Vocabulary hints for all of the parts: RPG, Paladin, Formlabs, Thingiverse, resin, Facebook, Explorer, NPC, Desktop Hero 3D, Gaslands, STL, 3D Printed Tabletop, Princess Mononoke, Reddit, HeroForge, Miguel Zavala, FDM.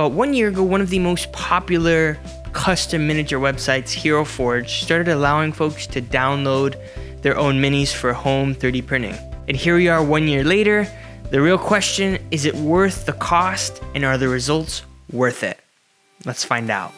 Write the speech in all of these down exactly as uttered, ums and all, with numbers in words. But one year ago, one of the most popular custom miniature websites, HeroForge, started allowing folks to download their own minis for home three D printing. And here we are one year later. The real question, is it worth the cost and are the results worth it? Let's find out.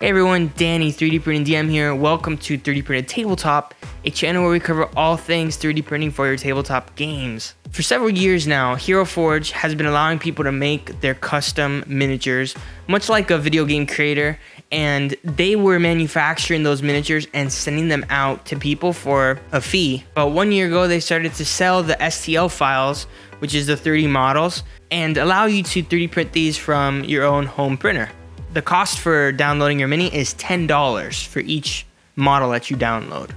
Hey everyone, Danny, three D Printing D M here. Welcome to three D Printed Tabletop, a channel where we cover all things three D printing for your tabletop games. For several years now, HeroForge has been allowing people to make their custom miniatures, much like a video game creator, and they were manufacturing those miniatures and sending them out to people for a fee. But one year ago, they started to sell the S T L files, which is the three D models, and allow you to three D print these from your own home printer. The cost for downloading your mini is ten dollars for each model that you download.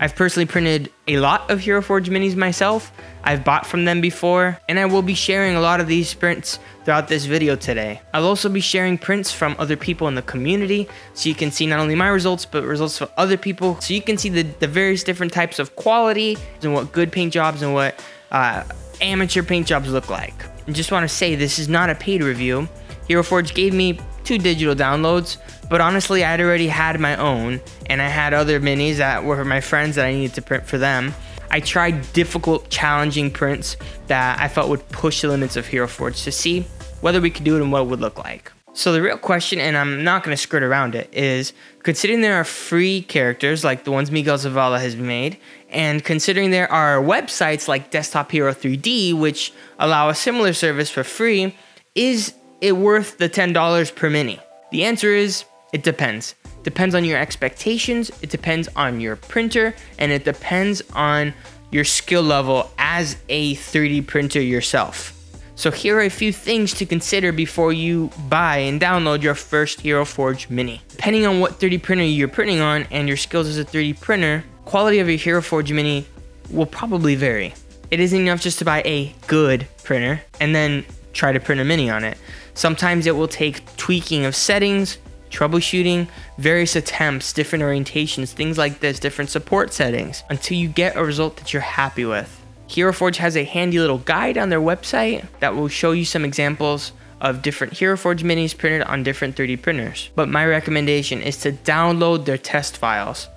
I've personally printed a lot of HeroForge minis myself. I've bought from them before, and I will be sharing a lot of these prints throughout this video today. I'll also be sharing prints from other people in the community, so you can see not only my results, but results from other people. So you can see the, the various different types of quality and what good paint jobs and what uh, amateur paint jobs look like. I just want to say this is not a paid review. HeroForge gave me two digital downloads, but honestly, I'd already had my own, and I had other minis that were my friends that I needed to print for them. I tried difficult, challenging prints that I felt would push the limits of HeroForge to see whether we could do it and what it would look like. So the real question, and I'm not going to skirt around it, is considering there are free characters like the ones Miguel Zavala has made, and considering there are websites like Desktop Hero three D, which allow a similar service for free, is it worth the ten dollars per mini? The answer is, it depends. Depends on your expectations, it depends on your printer, and it depends on your skill level as a three D printer yourself. So here are a few things to consider before you buy and download your first HeroForge mini. Depending on what three D printer you're printing on and your skills as a three D printer, quality of your HeroForge mini will probably vary. It isn't enough just to buy a good printer and then try to print a mini on it. Sometimes it will take tweaking of settings, troubleshooting, various attempts, different orientations, things like this, different support settings, until you get a result that you're happy with. HeroForge has a handy little guide on their website that will show you some examples of different HeroForge minis printed on different three D printers. But my recommendation is to download their test files,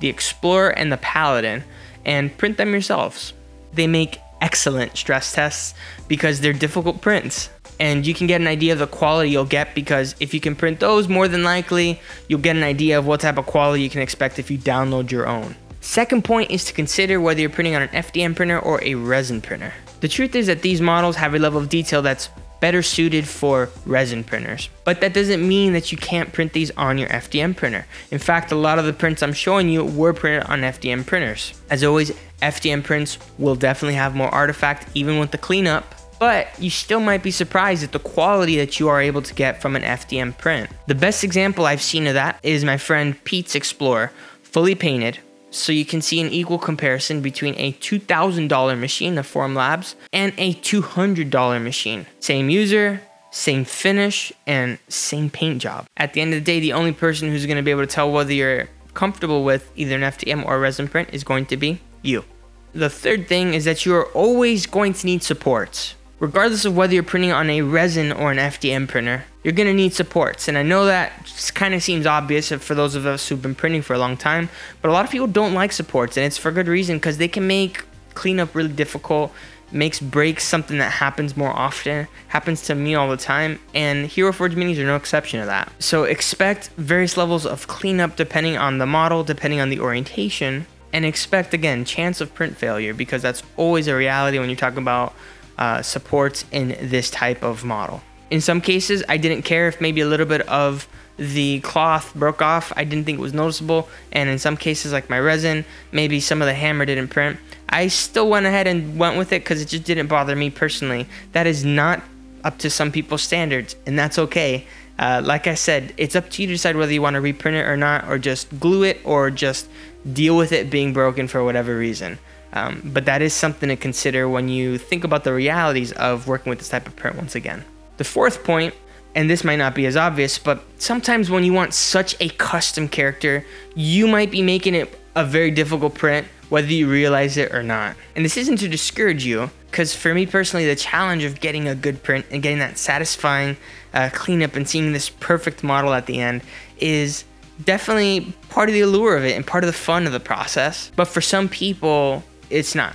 the Explorer and the Paladin, and print them yourselves. They make excellent stress tests because they're difficult prints, and you can get an idea of the quality you'll get, because if you can print those, more than likely you'll get an idea of what type of quality you can expect if you download your own. Second point is to consider whether you're printing on an F D M printer or a resin printer. The truth is that these models have a level of detail that's better suited for resin printers, but that doesn't mean that you can't print these on your F D M printer. In fact, a lot of the prints I'm showing you were printed on F D M printers. As always, F D M prints will definitely have more artifact even with the cleanup, but you still might be surprised at the quality that you are able to get from an F D M print. The best example I've seen of that is my friend Pete's Explorer, fully painted, so you can see an equal comparison between a two thousand dollar machine, the Formlabs, and a two hundred dollar machine. Same user, same finish, and same paint job. At the end of the day, the only person who's going to be able to tell whether you're comfortable with either an F D M or a resin print is going to be you. The third thing is that you are always going to need supports. Regardless of whether you're printing on a resin or an F D M printer, you're going to need supports. And I know that kind of seems obvious for those of us who've been printing for a long time, but a lot of people don't like supports, and it's for good reason, because they can make cleanup really difficult, makes breaks something that happens more often, happens to me all the time, and HeroForge minis are no exception to that. So expect various levels of cleanup depending on the model, depending on the orientation, and expect, again, chance of print failure, because that's always a reality when you're talking about Uh, supports in this type of model. In some cases, I didn't care if maybe a little bit of the cloth broke off. I didn't think it was noticeable. And in some cases, like my resin, maybe some of the hammer didn't print. I still went ahead and went with it because it just didn't bother me personally. That is not up to some people's standards, and that's okay. Uh, like I said, it's up to you to decide whether you want to reprint it or not, or just glue it, or just deal with it being broken for whatever reason. Um, but that is something to consider when you think about the realities of working with this type of print once again. The fourth point, and this might not be as obvious, but sometimes when you want such a custom character, you might be making it a very difficult print, whether you realize it or not. And this isn't to discourage you, because for me personally, the challenge of getting a good print and getting that satisfying uh, cleanup and seeing this perfect model at the end is definitely part of the allure of it and part of the fun of the process. But for some people, it's not.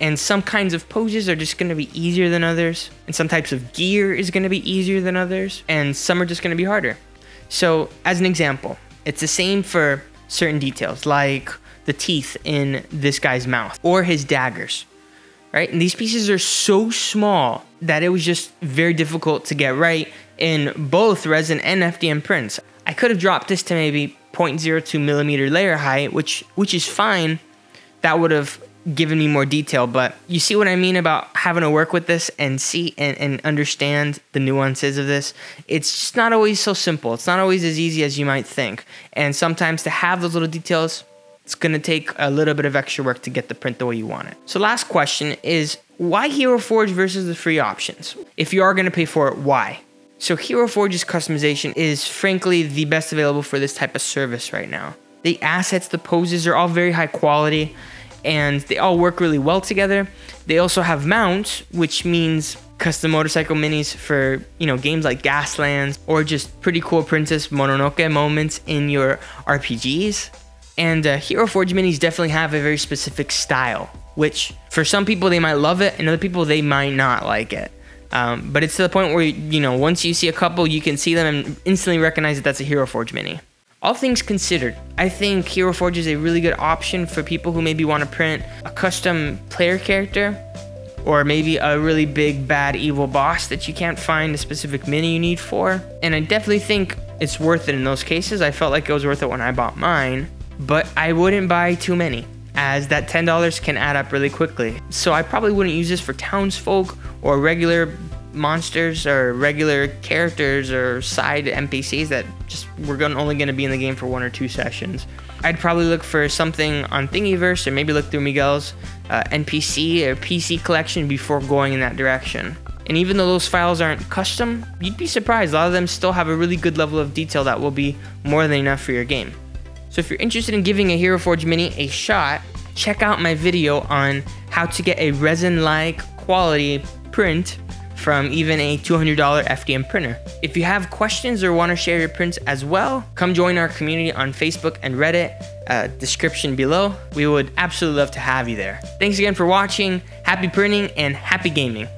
And some kinds of poses are just going to be easier than others. And some types of gear is going to be easier than others. And some are just going to be harder. So as an example, it's the same for certain details, like the teeth in this guy's mouth or his daggers, right? And these pieces are so small that it was just very difficult to get right in both resin and F D M prints. I could have dropped this to maybe zero point zero two millimeter layer height, which which is fine. That would have given me more detail, but you see what I mean about having to work with this and see and, and understand the nuances of this. It's just not always so simple. It's not always as easy as you might think. And sometimes to have those little details, it's gonna take a little bit of extra work to get the print the way you want it. So last question is, why HeroForge versus the free options? If you are gonna pay for it, why? So HeroForge's customization is frankly the best available for this type of service right now. The assets, the poses are all very high quality, and they all work really well together. They also have mounts, which means custom motorcycle minis for, you know, games like Gaslands or just pretty cool Princess Mononoke moments in your R P Gs. And uh, HeroForge minis definitely have a very specific style, which for some people they might love it and other people they might not like it. Um, but it's to the point where, you know, once you see a couple, you can see them and instantly recognize that that's a HeroForge mini. All things considered, I think HeroForge is a really good option for people who maybe want to print a custom player character, or maybe a really big, bad, evil boss that you can't find a specific mini you need for. And I definitely think it's worth it in those cases. I felt like it was worth it when I bought mine, but I wouldn't buy too many, as that ten dollars can add up really quickly. So I probably wouldn't use this for townsfolk or regular monsters or regular characters or side N P Cs that just were gonna, only gonna be in the game for one or two sessions. I'd probably look for something on Thingiverse or maybe look through Miguel's uh, N P C or P C collection before going in that direction. And even though those files aren't custom, you'd be surprised. A lot of them still have a really good level of detail that will be more than enough for your game. So if you're interested in giving a HeroForge mini a shot, check out my video on how to get a resin-like quality print from even a two hundred dollar F D M printer. If you have questions or want to share your prints as well, come join our community on Facebook and Reddit, uh, description below. We would absolutely love to have you there. Thanks again for watching, happy printing, and happy gaming.